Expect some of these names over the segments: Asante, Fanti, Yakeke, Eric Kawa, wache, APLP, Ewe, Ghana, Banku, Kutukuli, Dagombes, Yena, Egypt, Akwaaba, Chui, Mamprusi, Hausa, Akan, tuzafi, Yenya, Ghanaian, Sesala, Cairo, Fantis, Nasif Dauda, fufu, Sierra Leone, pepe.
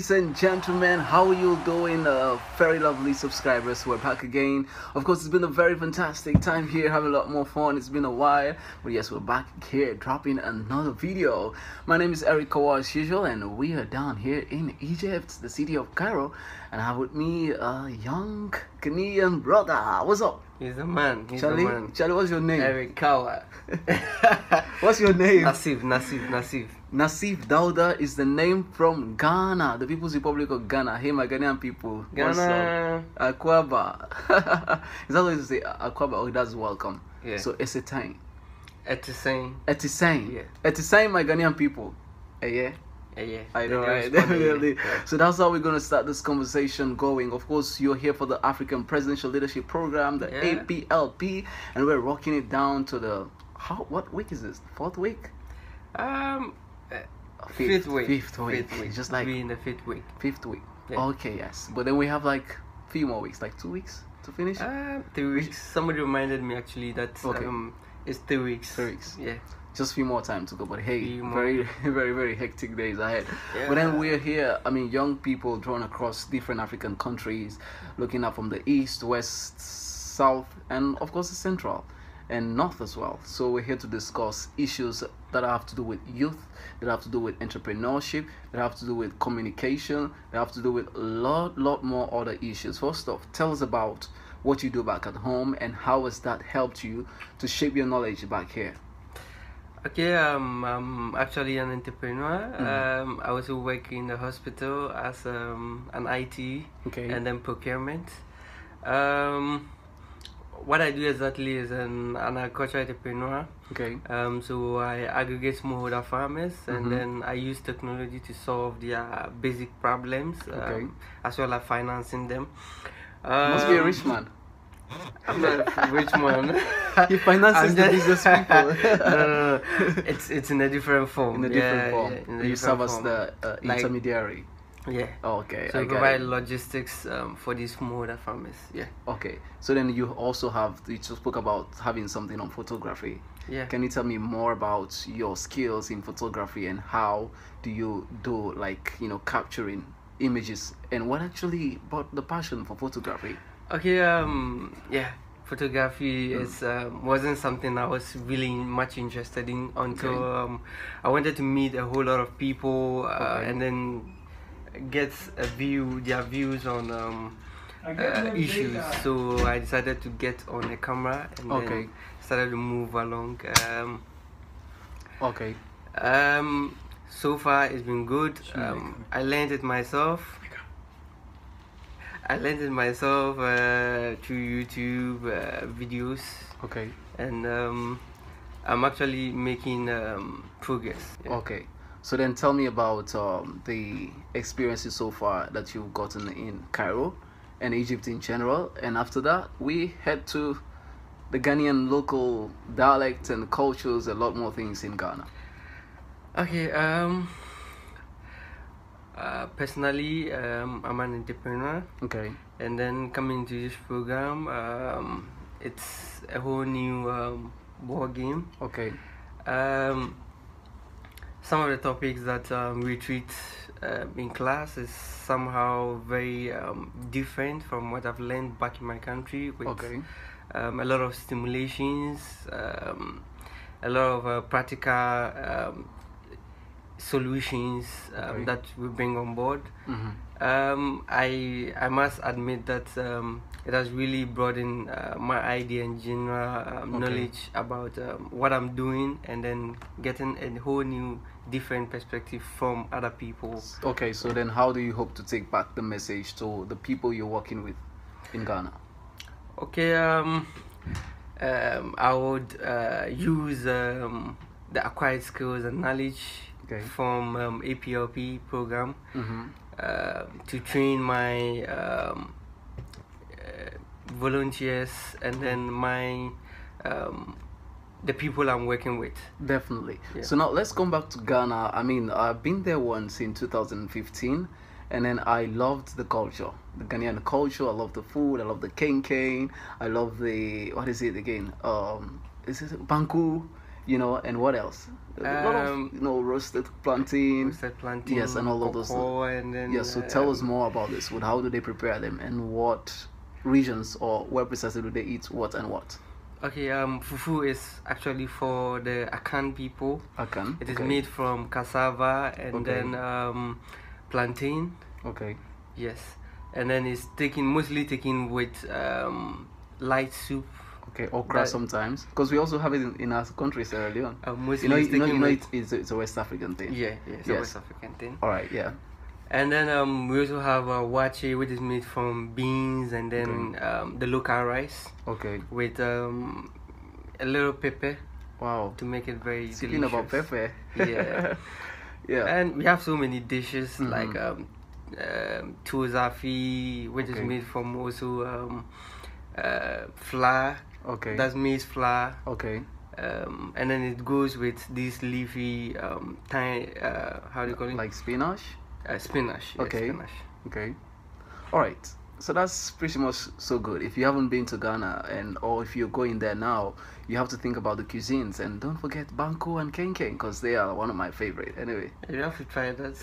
Ladies and gentlemen, how are you doing? Very lovely subscribers, we're back again. Of course, it's been a very fantastic time here, having a lot more fun. It's been a while, but yes, we're back here dropping another video. My name is Eric Kawa as usual, and we are down here in Egypt, the city of Cairo, and I have with me a young Ghanaian brother. What's up? He's a man. Charlie, what's your name? Eric Kawa. What's your name? Nasif. Nasif Dauda is the name from Ghana, the People's Republic of Ghana. Hey, my Ghanaian people. Ghana. Akwaaba. Is that what you say? Akwaaba, oh, that's welcome. Yeah. So, Etisain. Yeah. Etisain, my Ghanaian people. Yeah. Yeah, I know, right? Definitely. Yeah. So that's how we're going to start this conversation going. Of course, you're here for the African Presidential Leadership Program, the APLP, and we're rocking it down to the what week is this? Fourth week? Fifth week. Just like we in the fifth week. Yeah. Okay, yes. But then we have like a few more weeks, like 2 weeks to finish. 3 weeks. Somebody reminded me actually that it's 3 weeks. 3 weeks. Yeah. Just a few more time to go, but hey, very, very hectic days ahead. Yeah. But then we're here, I mean, young people drawn across different African countries, looking up from the east, west, south, and of course the central and north as well. So we're here to discuss issues that have to do with youth, that have to do with entrepreneurship, that have to do with communication, that have to do with a lot more other issues. First off, tell us about what you do back at home and how has that helped you to shape your knowledge back here. Okay, I'm actually an entrepreneur. I also work in the hospital as an IT, okay, and then procurement. What I do exactly is an agricultural entrepreneur. Okay. So I aggregate smallholder farmers, and then I use technology to solve their basic problems, as well as financing them. Must be a rich man. I'm not rich man. He finances the business people. No. It's in a different form. You serve as the intermediary. Yeah. Okay. So you provide logistics for these smaller farmers. Yeah. Okay. So then you also have, you just spoke about having something on photography. Yeah. Can you tell me more about your skills in photography and how do you do, like, you know, capturing images, and what actually brought the passion for photography? Okay, yeah, photography wasn't something I was really much interested in until I wanted to meet a whole lot of people and then get their views on issues. So I decided to get on a camera and then started to move along. So far it's been good. I learned it myself. Through YouTube videos, and I'm actually making progress. Yeah. Okay, so then tell me about the experiences so far that you've gotten in Cairo and Egypt in general, and after that we head to the Ghanaian local dialects and cultures, a lot more things in Ghana. Okay. Personally, I'm an entrepreneur, and then coming to this program, it's a whole new ball game. Some of the topics that we treat in class is somehow very different from what I've learned back in my country, with a lot of stimulations, a lot of practical solutions that we bring on board. I must admit that it has really broadened my idea and general knowledge about what I'm doing, and then getting a whole new different perspective from other people. Okay, so then how do you hope to take back the message to the people you're working with in Ghana? Okay, I would use the acquired skills and knowledge from APLP program to train my volunteers, and then my the people I'm working with. Definitely. Yeah. So now let's come back to Ghana. I mean, I've been there once in 2015, and then I loved the culture, the Ghanaian culture. I love the food. I love the cane. I love the, what is it again? Is it Banku? you know, and what else? A lot of, you know, roasted plantain, yes, and all of those things. And then, yes, so tell us more about this. How do they prepare them, and what regions or where precisely do they eat what and what? Okay, fufu is actually for the Akan people. Akan. It is made from cassava and then plantain. Okay. Yes, and then it's mostly taken with light soup. Okay, okra sometimes, because we also have it in our country, Sierra Leone. It's a West African thing. Yeah, yeah, it's a West African thing. All right, yeah. And then we also have wache, which is made from beans and then the local rice. Okay. With a little pepe. Wow. To make it very delicious. Speaking about pepe. Yeah. Yeah. And we have so many dishes like tuzafi, which is made from also flour. Okay. That's maize flour. Okay. And then it goes with this leafy how do you call it? Like spinach. Spinach. Yeah, okay. Spinach. Okay. All right. So that's pretty much so good. If you haven't been to Ghana or if you're going there now, you have to think about the cuisines, and don't forget Banku and Kenken, because they are one of my favorite. Anyway, you have to try that.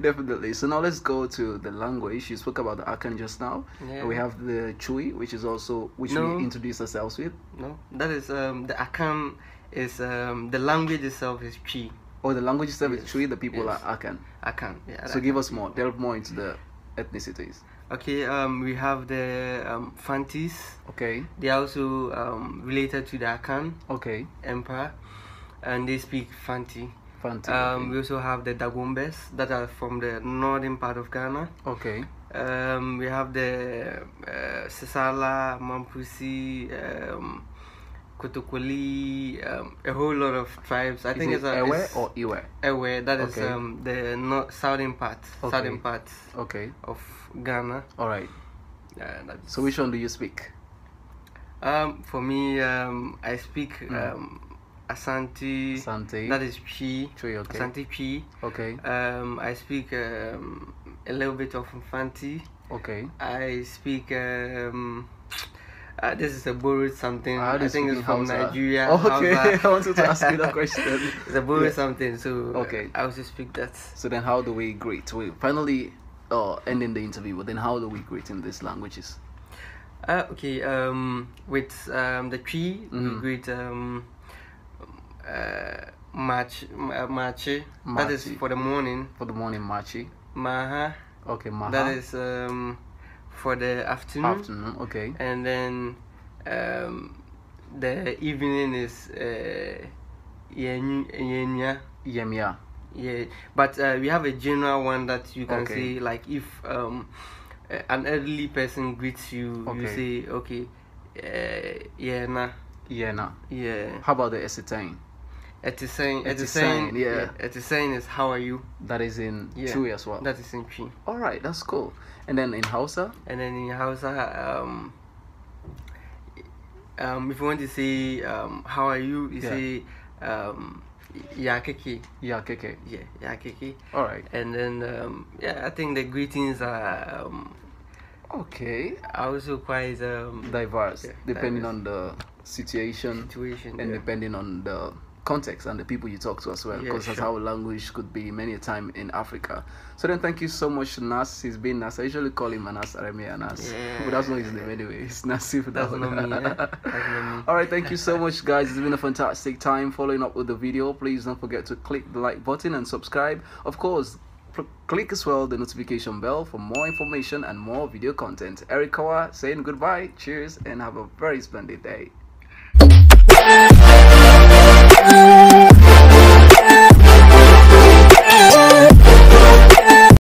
Definitely. So now let's go to the language. You spoke about the Akan just now. Yeah. We have the Chui, which is also we introduced ourselves with. No, that is the Akan is the language itself is Chui. Oh, the language itself is Chui. The people are Akan. Akan. Yeah. So give us more. Delve more into the ethnicities. Okay, we have the Fantis. Okay. They are also related to the Akan. Okay. Emperor, and they speak Fanti. Fanti. We also have the Dagombes that are from the northern part of Ghana. Okay. We have the Sesala, Mamprusi, Kutukuli, a whole lot of tribes. I think it's Ewe or Ewe. Ewe, that is the southern part of Ghana. All right. So which one do you speak? For me, I speak Asante. That is Chui. Okay. Asante Chui. Okay. I speak a little bit of Fanti. Okay. I speak. This is a borrowed something. I think it's from Nigeria. Okay, I wanted to ask you that question. It's a borrowed something, so I also speak that. So then how do we greet? We finally ending the interview, but then how do we greet in these languages? With the tree, we greet machi. That is for the morning. For the morning, machi. Maha. Okay, maha. That is for the afternoon. Okay. And then the evening is Yenya. Yenya. Yeah, but we have a general one that you can say, like if an elderly person greets you, you say Yena. Yena. Yeah. How about the Esetine? Etisane, yeah. Etisane is how are you? That is in Chui as well. That is in Chui. All right, that's cool. And then in Hausa? And then in Hausa, if you want to say how are you, you say Yakeke. Yakeke. Yeah, Yakeke. All right. And then I think the greetings are also quite diverse, depending on the situation and depending on the context and the people you talk to as well, because that's how language could be many a time in Africa. So then thank you so much, Nas. He's been Nas. I usually call him Anas, Aremia Nas, but that's not his name anyway. It's Nasif Dauda. All right, thank you so much, guys. It's been a fantastic time following up with the video. Please don't forget to click the like button and subscribe. Of course, click as well the notification bell for more information and more video content. Eric Kawa saying goodbye, cheers, and have a very splendid day.